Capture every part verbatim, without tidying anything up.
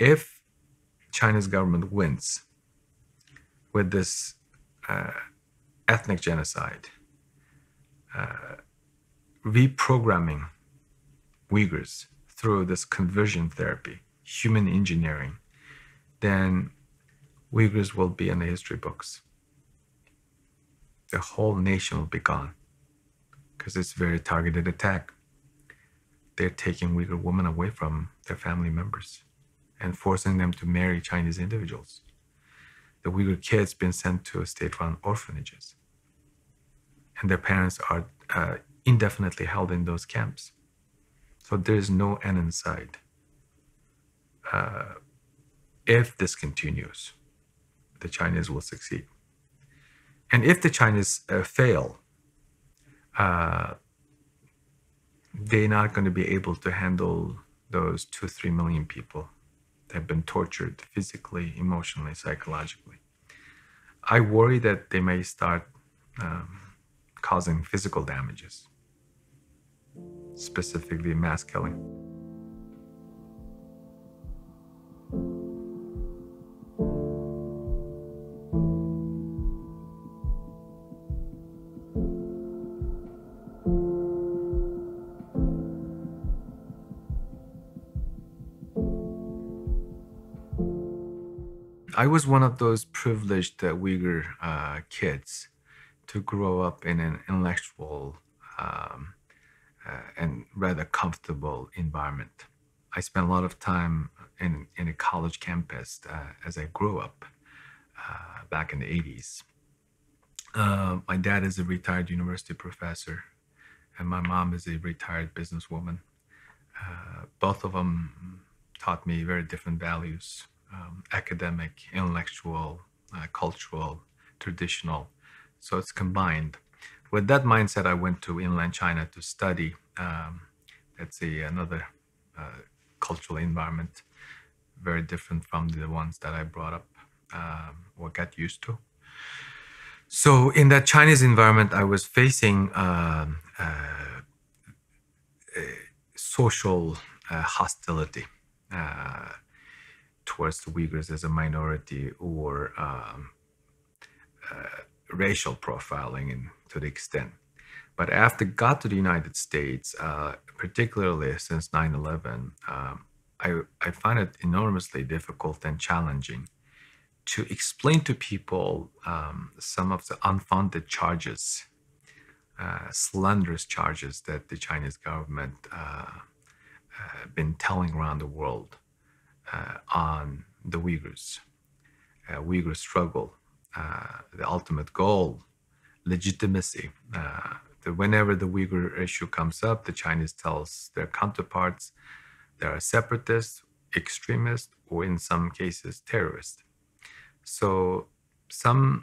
if China's government wins with this uh, ethnic genocide, uh, reprogramming Uyghurs through this conversion therapy, human engineering, then Uyghurs will be in the history books. The whole nation will be gone because it's a very targeted attack. They're taking Uyghur women away from their family members and forcing them to marry Chinese individuals. The Uyghur kids been sent to state-run orphanages, and their parents are uh, indefinitely held in those camps. So there is no end in sight. Uh, if this continues, the Chinese will succeed. And if the Chinese uh, fail, uh, they're not going to be able to handle those two, three million people that have been tortured physically, emotionally, psychologically. I worry that they may start um, causing physical damages, specifically mass killing. I was one of those privileged uh, Uyghur uh, kids to grow up in an intellectual um, uh, and rather comfortable environment. I spent a lot of time in, in a college campus uh, as I grew up uh, back in the eighties. Uh, my dad is a retired university professor, and my mom is a retired businesswoman. Uh, both of them taught me very different values. Um, academic, intellectual, uh, cultural, traditional. So it's combined. With that mindset, I went to inland China to study. Um, that's a, another uh, cultural environment, very different from the ones that I brought up um, or got used to. So in that Chinese environment, I was facing uh, uh, social uh, hostility. Uh, towards the Uyghurs as a minority, or um, uh, racial profiling and to the extent. But after I got to the United States, uh, particularly since nine eleven, um, I, I find it enormously difficult and challenging to explain to people um, some of the unfounded charges, uh, slanderous charges that the Chinese government uh, uh, been telling around the world. Uh, on the Uyghurs, uh, Uyghur struggle, uh, the ultimate goal, legitimacy. Uh, the, whenever the Uyghur issue comes up, the Chinese tells their counterparts they are separatists, extremists, or in some cases terrorists. So some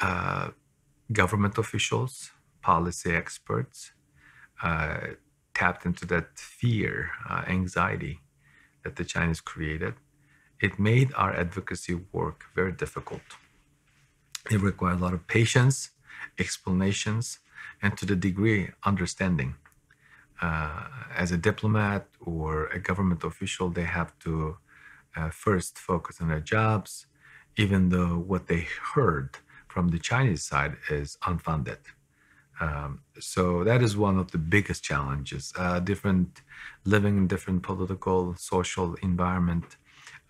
uh, government officials, policy experts, uh, tapped into that fear, uh, anxiety, that the Chinese created. It made our advocacy work very difficult. It required a lot of patience, explanations, and to the degree, understanding. Uh, as a diplomat or a government official, they have to uh, first focus on their jobs, even though what they heard from the Chinese side is unfounded. Um, so that is one of the biggest challenges. Uh, different living in different political, social environment,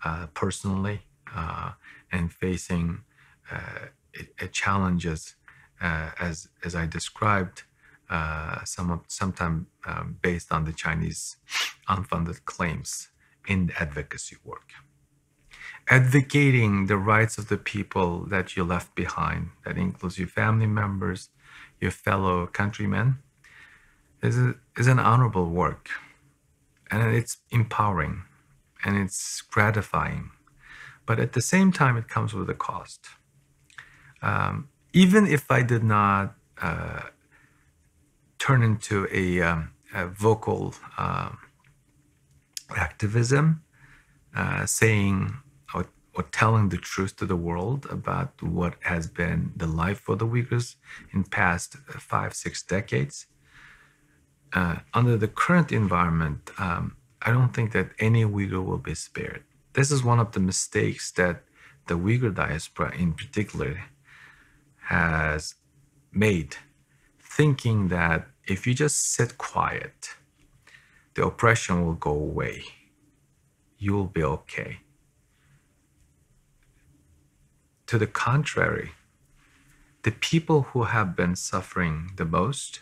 uh, personally, uh, and facing uh, it, it challenges uh, as as I described, uh, some sometimes um, based on the Chinese unfounded claims in the advocacy work, advocating the rights of the people that you left behind. That includes your family members, your fellow countrymen, is, a, is an honorable work. And it's empowering, and it's gratifying. But at the same time, it comes with a cost. Um, even if I did not uh, turn into a, um, a vocal uh, activism, uh, saying or, or telling the truth to the world about what has been the life for the Uyghurs in past five, six decades. Uh, under the current environment, um, I don't think that any Uyghur will be spared. this is one of the mistakes that the Uyghur diaspora in particular has made, thinking that if you just sit quiet, the oppression will go away. You'll be okay. To the contrary, the people who have been suffering the most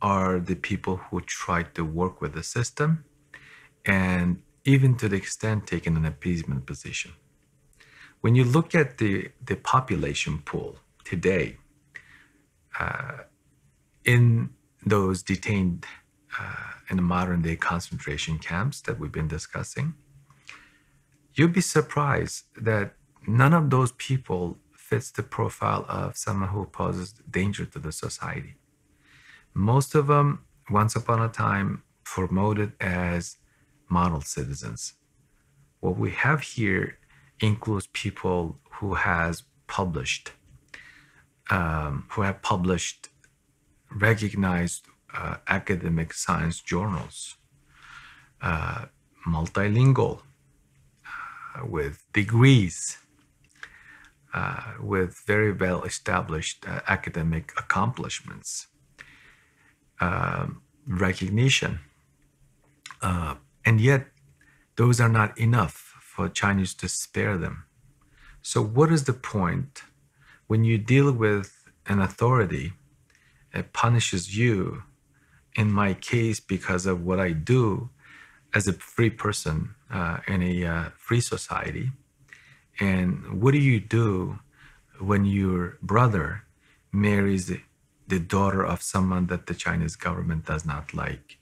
are the people who tried to work with the system and even to the extent taken an appeasement position. When you look at the, the population pool today, uh, in those detained uh, in the modern day concentration camps that we've been discussing, you'd be surprised that none of those people fits the profile of someone who poses danger to the society. Most of them, once upon a time, promoted as model citizens. What we have here includes people who has published, um, who have published recognized uh, academic science journals, uh, multilingual, uh, with degrees, uh, with very well-established uh, academic accomplishments, uh, recognition. Uh, and yet, those are not enough for Chinese to spare them. So what is the point when you deal with an authority that punishes you, in my case, because of what I do as a free person uh, in a uh, free society? And what do you do when your brother marries the, the daughter of someone that the Chinese government does not like?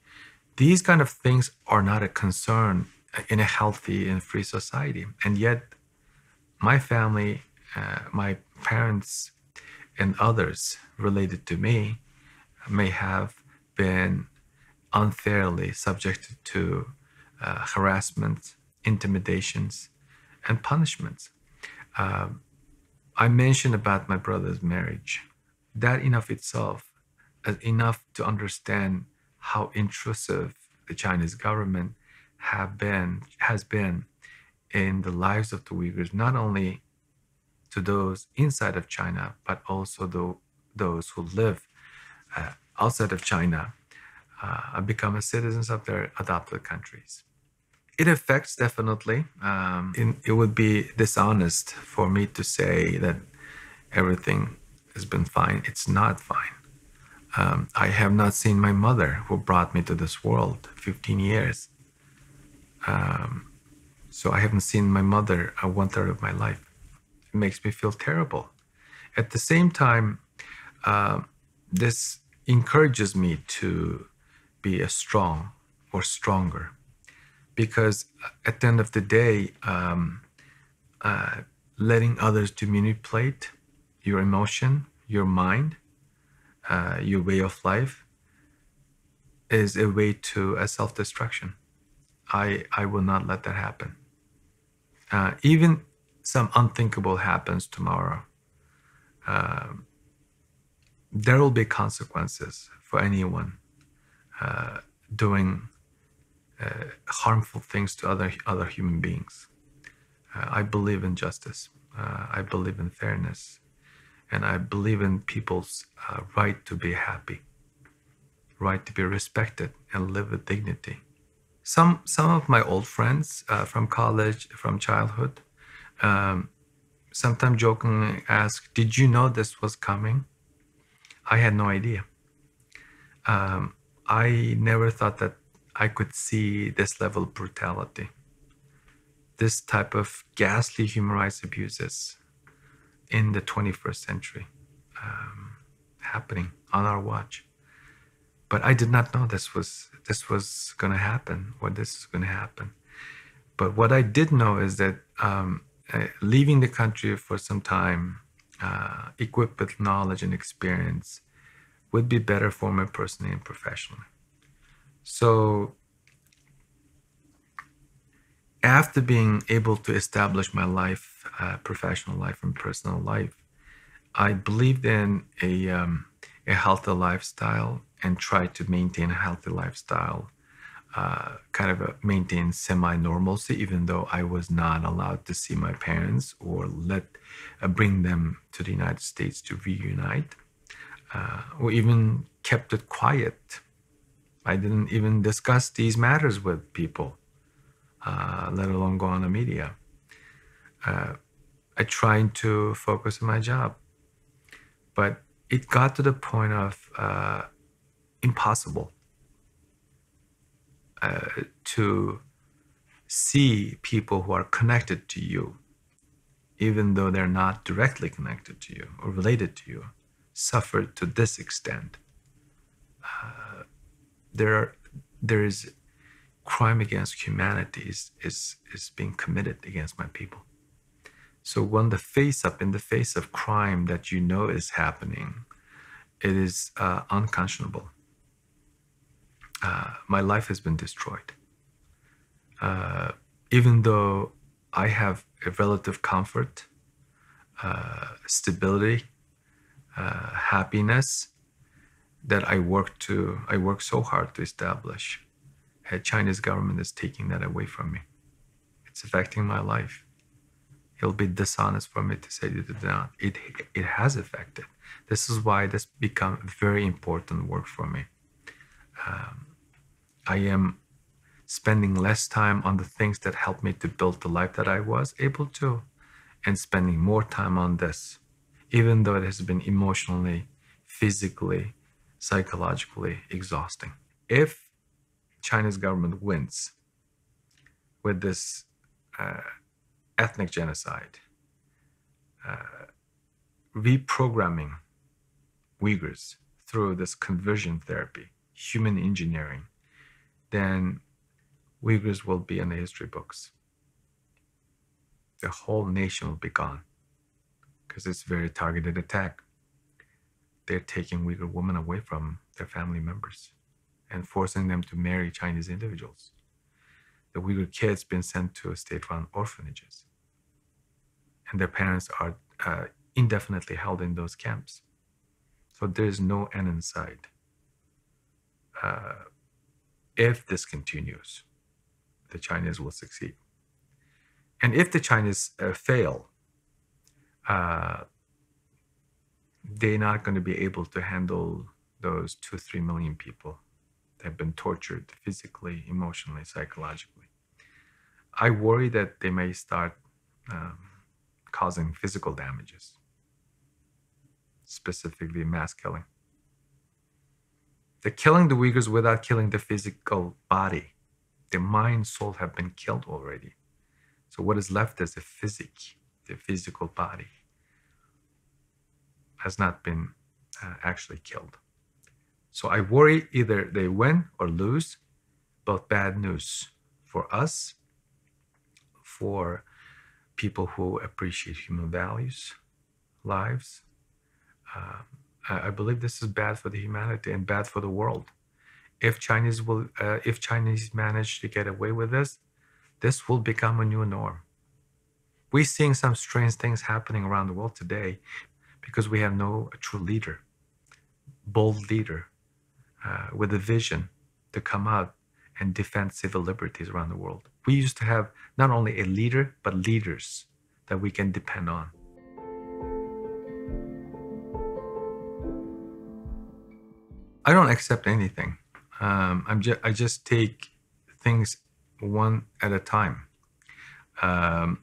These kind of things are not a concern in a healthy and free society. And yet, my family, uh, my parents, and others related to me may have been unfairly subjected to uh, harassment, intimidations, and punishments. Uh, I mentioned about my brother's marriage. That in of itself is enough to understand how intrusive the Chinese government have been, has been in the lives of the Uyghurs, not only to those inside of China, but also the, those who live uh, outside of China uh, and become citizens of their adopted countries. It affects definitely. Um, it, it would be dishonest for me to say that everything has been fine. It's not fine. Um, I have not seen my mother, who brought me to this world fifteen years. Um, so I haven't seen my mother a one third of my life. It makes me feel terrible. At the same time, uh, this encourages me to be a strong or stronger, because at the end of the day, um, uh, letting others to manipulate your emotion, your mind, uh, your way of life is a way to a self-destruction. I, I will not let that happen. Uh, even some unthinkable happens tomorrow, uh, there will be consequences for anyone uh, doing uh, harmful things to other, other human beings. Uh, I believe in justice. Uh, I believe in fairness. And I believe in people's uh, right to be happy, right to be respected and live with dignity. Some, some of my old friends uh, from college, from childhood, Um, sometimes jokingly ask, did you know this was coming? I had no idea. Um, I never thought that I could see this level of brutality, this type of ghastly human rights abuses in the twenty-first century um, happening on our watch. But I did not know this was, this was going to happen, or this is going to happen. But what I did know is that um, Uh, leaving the country for some time, uh, equipped with knowledge and experience, would be better for me personally and professionally. So after being able to establish my life, uh, professional life and personal life, I believed in a, um, a healthy lifestyle and tried to maintain a healthy lifestyle uh, kind of a maintain semi-normalcy, even though I was not allowed to see my parents or let uh, bring them to the United States to reunite, uh, or even kept it quiet. I didn't even discuss these matters with people, uh, let alone go on the media. Uh, I tried to focus on my job, but it got to the point of uh, impossible uh, to see people who are connected to you, even though they're not directly connected to you or related to you, suffer to this extent. Uh, there, are, there is crime against humanity is, is, is being committed against my people. So when the face up, in the face of crime that you know is happening, it is uh, unconscionable. Uh, my life has been destroyed. Uh, even though I have a relative comfort, uh, stability, uh, happiness that I work to, I work so hard to establish, the Chinese government is taking that away from me. It's affecting my life. It'll be dishonest for me to say that it did not. It, it has affected. This is why this become very important work for me. Um, I am spending less time on the things that helped me to build the life that I was able to, and spending more time on this, even though it has been emotionally, physically, psychologically exhausting. If China's government wins with this uh, ethnic genocide, uh, reprogramming Uyghurs through this conversion therapy, human engineering, then Uyghurs will be in the history books. The whole nation will be gone because it's a very targeted attack. They're taking Uyghur women away from their family members and forcing them to marry Chinese individuals. The Uyghur kids been sent to state-run orphanages. And their parents are uh, indefinitely held in those camps. So there is no end in sight. Uh, if this continues, the Chinese will succeed. And if the Chinese uh, fail, uh, they're not going to be able to handle those two, three million people that have been tortured physically, emotionally, psychologically. I worry that they may start um, causing physical damages, specifically mass killing. They're killing the Uyghurs without killing the physical body. Their mind, soul have been killed already. So what is left is the physique, the physical body has not been uh, actually killed. So I worry either they win or lose, but bad news for us, for people who appreciate human values, lives. Uh, I believe this is bad for the humanity and bad for the world. If Chinese will, uh, if Chinese manage to get away with this, this will become a new norm. We're seeing some strange things happening around the world today because we have no true leader, bold leader, uh, with a vision to come out and defend civil liberties around the world. We used to have not only a leader, but leaders that we can depend on. I don't accept anything. Um, I'm ju I just take things one at a time. Um,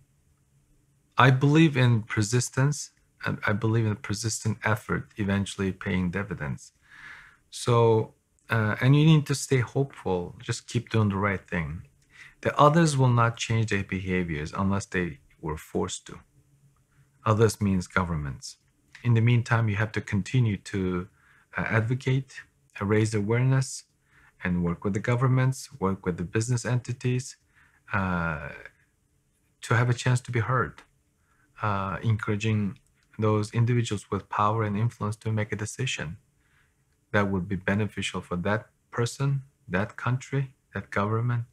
I believe in persistence. And I believe in a persistent effort eventually paying dividends. So, uh, and you need to stay hopeful. Just keep doing the right thing. The others will not change their behaviors unless they were forced to. Others means governments. In the meantime, you have to continue to uh, advocate, uh, raise awareness, and work with the governments, work with the business entities, uh, to have a chance to be heard, uh, encouraging those individuals with power and influence to make a decision that would be beneficial for that person, that country, that government,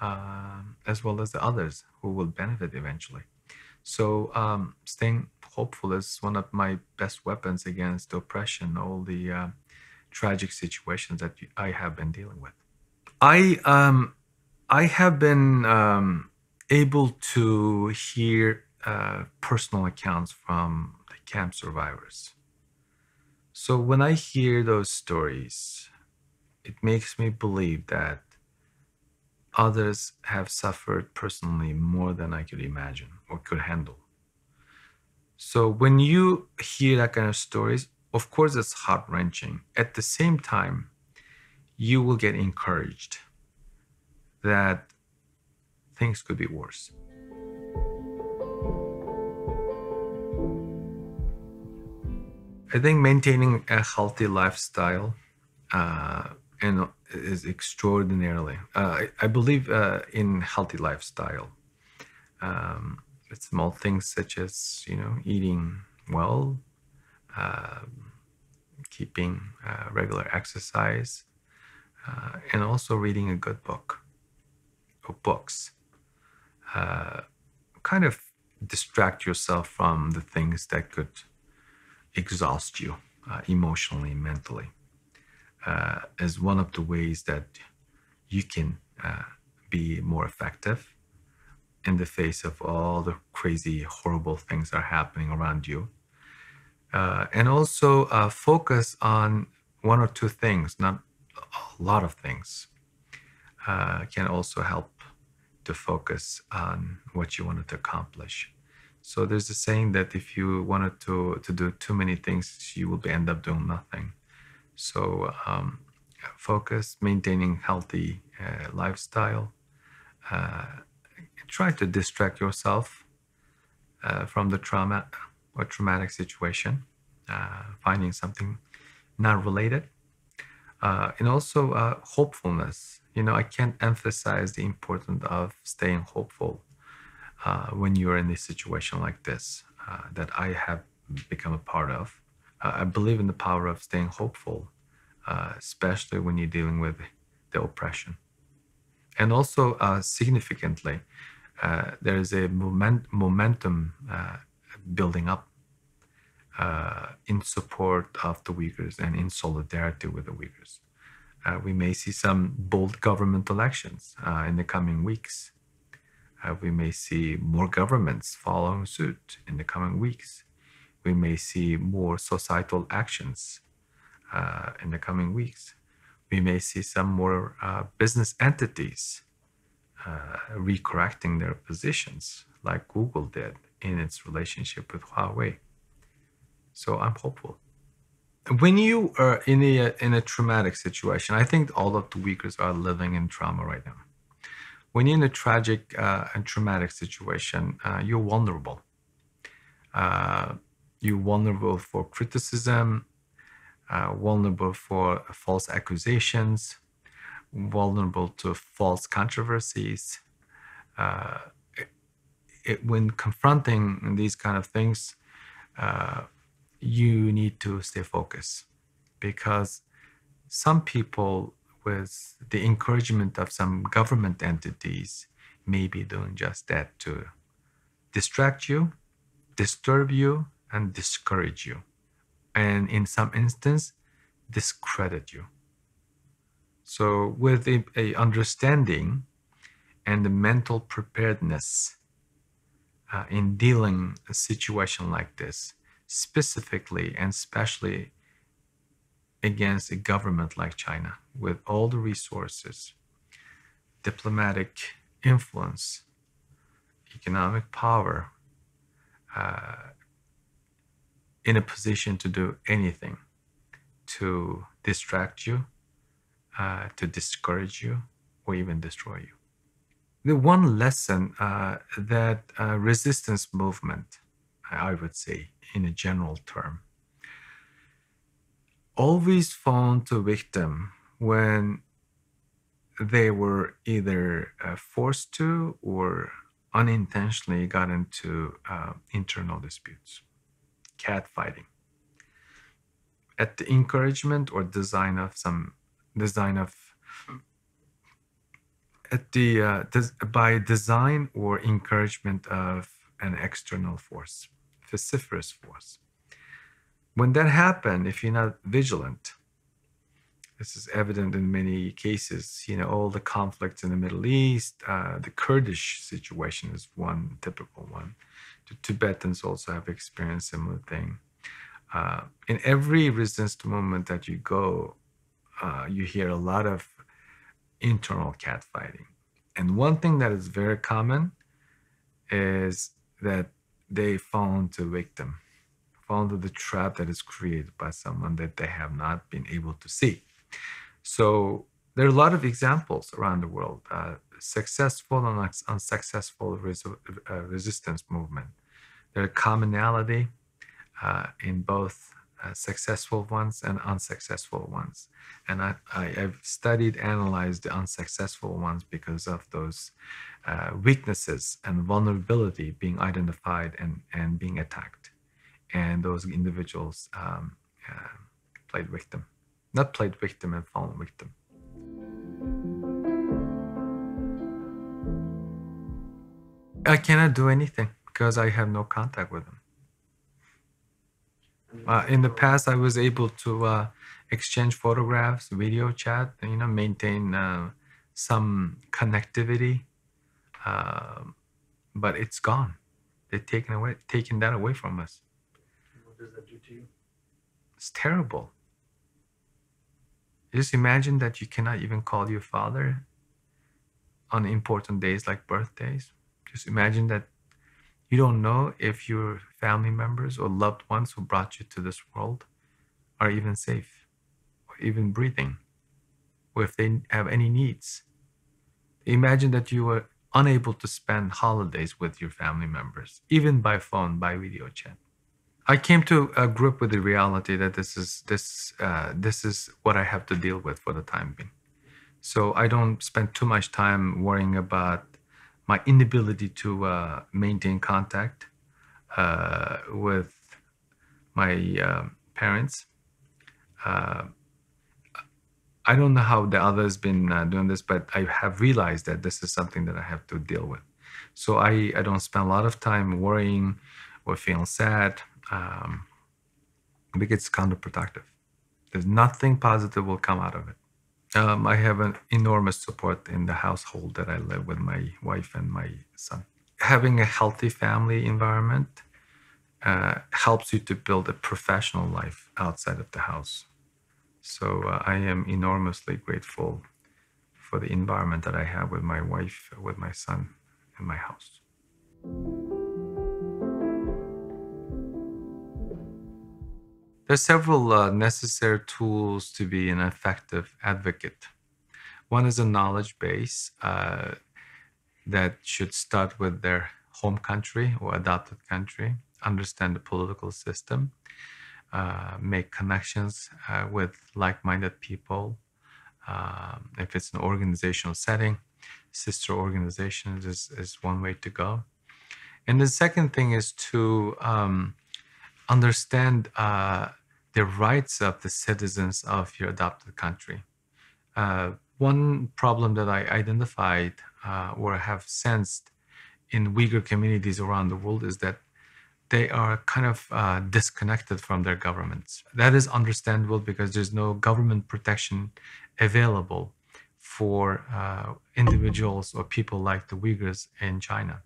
uh, as well as the others who will benefit eventually. So um, staying hopeful is one of my best weapons against oppression, all the uh, tragic situations that I have been dealing with. I um, I have been um, able to hear uh, personal accounts from the camp survivors. So when I hear those stories, it makes me believe that others have suffered personally more than I could imagine or could handle. So when you hear that kind of stories, of course, it's heart-wrenching. At the same time, you will get encouraged that things could be worse. I think maintaining a healthy lifestyle uh, and is extraordinarily. Uh, I, I believe uh, in healthy lifestyle. Um, it's small things such as you know eating well, uh, keeping uh, regular exercise, uh, and also reading a good book or books. Uh, kind of distract yourself from the things that could exhaust you uh, emotionally and mentally. Uh, is one of the ways that you can uh, be more effective in the face of all the crazy, horrible things that are happening around you. Uh, and also uh, focus on one or two things, not a lot of things. Uh, can also help to focus on what you wanted to accomplish. So there's a saying that if you wanted to, to do too many things, you will end up doing nothing. So um, focus, maintaining healthy uh, lifestyle, uh, try to distract yourself uh, from the trauma or traumatic situation, uh, finding something not related. Uh, and also uh, hopefulness. You know, I can't emphasize the importance of staying hopeful uh, when you're in a situation like this uh, that I have become a part of. I believe in the power of staying hopeful, uh, especially when you're dealing with the oppression. And also, uh, significantly, uh, there is a moment, momentum uh, building up uh, in support of the Uyghurs and in solidarity with the Uyghurs. Uh, we may see some bold governmental actions uh, in the coming weeks. Uh, we may see more governments following suit in the coming weeks. We may see more societal actions uh, in the coming weeks. We may see some more uh, business entities uh, recorrecting their positions like Google did in its relationship with Huawei. So I'm hopeful. When you are in a, in a traumatic situation, I think all of the Uyghurs are living in trauma right now. When you're in a tragic uh, and traumatic situation, uh, you're vulnerable. Uh, You're vulnerable for criticism, uh, vulnerable for false accusations, vulnerable to false controversies. Uh, it, it, when confronting these kind of things, uh, you need to stay focused, because some people, with the encouragement of some government entities, may be doing just that to distract you, disturb you, and discourage you, and in some instance, discredit you. So with a, a understanding and the mental preparedness uh, in dealing a situation like this, specifically and especially against a government like China, with all the resources, diplomatic influence, economic power, uh, in a position to do anything to distract you, uh, to discourage you, or even destroy you. The one lesson uh, that uh, resistance movement, I would say in a general term, always found a victim when they were either uh, forced to or unintentionally got into uh, internal disputes. Catfighting, at the encouragement or design of some design of at the uh, des by design or encouragement of an external force, vociferous force. When that happened, if you're not vigilant, This is evident in many cases. You know, all the conflicts in the Middle East, uh, the Kurdish situation is one typical one. The Tibetans also have experienced similar thing. Uh, in every resistance movement that you go, uh, you hear a lot of internal catfighting. And one thing that is very common is that they fall into victim, fall into the trap that is created by someone that they have not been able to see. So there are a lot of examples around the world, uh, successful and unsuccessful res uh, resistance movement. There are commonality uh, in both uh, successful ones and unsuccessful ones. And I, I, I've studied, analyzed the unsuccessful ones because of those uh, weaknesses and vulnerability being identified and, and being attacked. And those individuals um, uh, played victim. Not played victim and fallen victim. I cannot do anything because I have no contact with them. Uh, in the past, I was able to uh, exchange photographs, video chat, and, you know, maintain uh, some connectivity, uh, but it's gone. They've taken away, taken that away from us. What does that do to you? It's terrible. Just imagine that you cannot even call your father on important days like birthdays. Just imagine that you don't know if your family members or loved ones who brought you to this world are even safe or even breathing, or if they have any needs. Imagine that you were unable to spend holidays with your family members, even by phone, by video chat. I came to a grip with the reality that this is this uh, this is what I have to deal with for the time being. So I don't spend too much time worrying about my inability to uh, maintain contact uh, with my uh, parents. Uh, I don't know how the others been uh, doing this, but I have realized that this is something that I have to deal with. So I, I don't spend a lot of time worrying or feeling sad. Um, I think it's counterproductive. There's nothing positive will come out of it. Um, I have an enormous support in the household that I live with my wife and my son. Having a healthy family environment uh, helps you to build a professional life outside of the house. So uh, I am enormously grateful for the environment that I have with my wife, with my son, and my house. There's several uh, necessary tools to be an effective advocate. One is a knowledge base uh, that should start with their home country or adopted country, understand the political system, uh, make connections uh, with like-minded people. Um, if it's an organizational setting, sister organizations is, is one way to go. And the second thing is to um, understand uh, the rights of the citizens of your adopted country. Uh, one problem that I identified uh, or have sensed in Uyghur communities around the world is that they are kind of uh, disconnected from their governments. That is understandable because there's no government protection available for uh, individuals or people like the Uyghurs in China.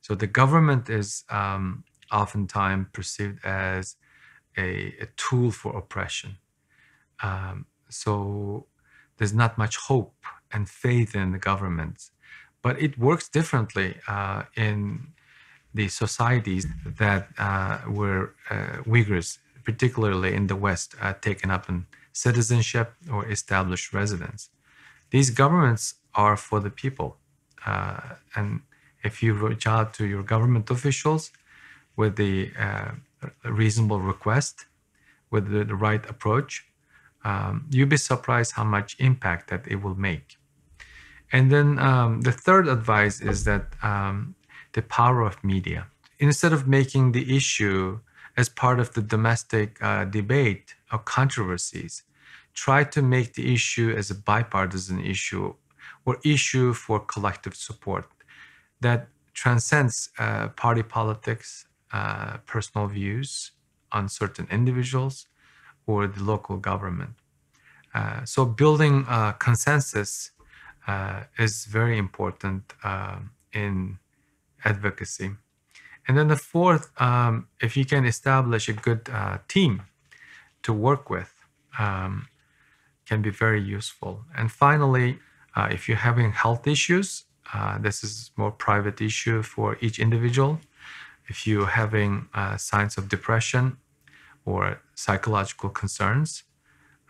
So the government is um, oftentimes perceived as a, a tool for oppression. Um, so there's not much hope and faith in the government. But it works differently uh, in the societies that uh, were uh, Uyghurs, particularly in the West, uh, taken up in citizenship or established residence. These governments are for the people. Uh, and if you reach out to your government officials, with the uh, reasonable request, with the, the right approach, um, you'd be surprised how much impact that it will make. And then um, the third advice is that um, the power of media. Instead of making the issue as part of the domestic uh, debate or controversies, try to make the issue as a bipartisan issue or issue for collective support that transcends uh, party politics, Uh, personal views on certain individuals or the local government. Uh, so building uh, consensus uh, is very important uh, in advocacy. And then the fourth, um, if you can establish a good uh, team to work with, um, can be very useful. And finally, uh, if you're having health issues, uh, this is more private issue for each individual. If you're having uh, signs of depression or psychological concerns,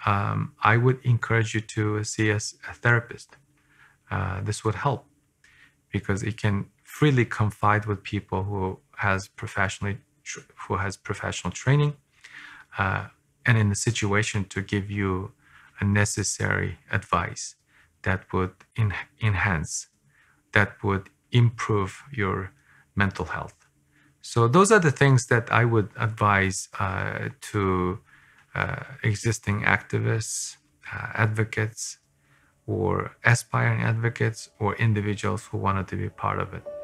um, I would encourage you to see a, a therapist. Uh, this would help because it can freely confide with people who has professionally who has professional training uh, and in the situation to give you a necessary advice that would en enhance, that would improve your mental health. So those are the things that I would advise uh, to uh, existing activists, uh, advocates, or aspiring advocates, or individuals who wanted to be part of it.